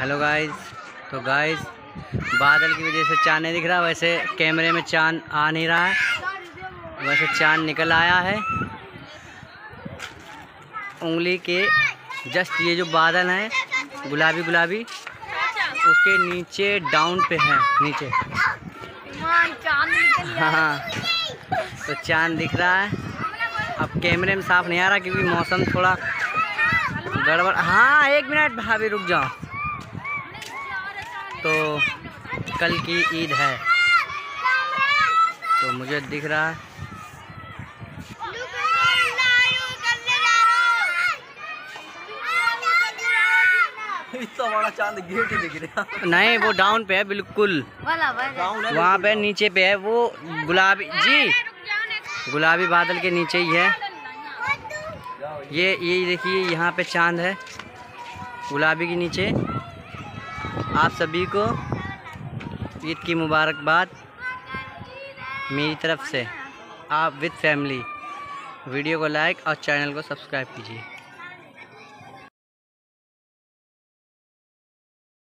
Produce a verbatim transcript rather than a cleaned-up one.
Hello guys. तो guys बादल की वजह से चाँद नहीं दिख रहा, वैसे कैमरे में चाँद आ नहीं रहा है, वैसे चाँद निकल आया है। उंगली के जस्ट ये जो बादल हैं गुलाबी गुलाबी उसके नीचे डाउन पे है, नीचे हाँ तो चाँद दिख रहा है। अब कैमरे में साफ नहीं आ रहा क्योंकि मौसम थोड़ा गड़बड़। हाँ एक मिनट भाभी रुक जाओ। तो कल की ईद है तो मुझे दिख रहा है। इतना बड़ा चांद गेट ही दिख रहा नहीं, वो डाउन पे है बिल्कुल, वहाँ पे नीचे पे है वो गुलाबी जी, गुलाबी बादल के नीचे ही है। ये ये देखिए यहाँ पे चांद है गुलाबी के नीचे। आप सभी को ईद की मुबारकबाद मेरी तरफ से। आप विद फैमिली वीडियो को लाइक और चैनल को सब्सक्राइब कीजिए।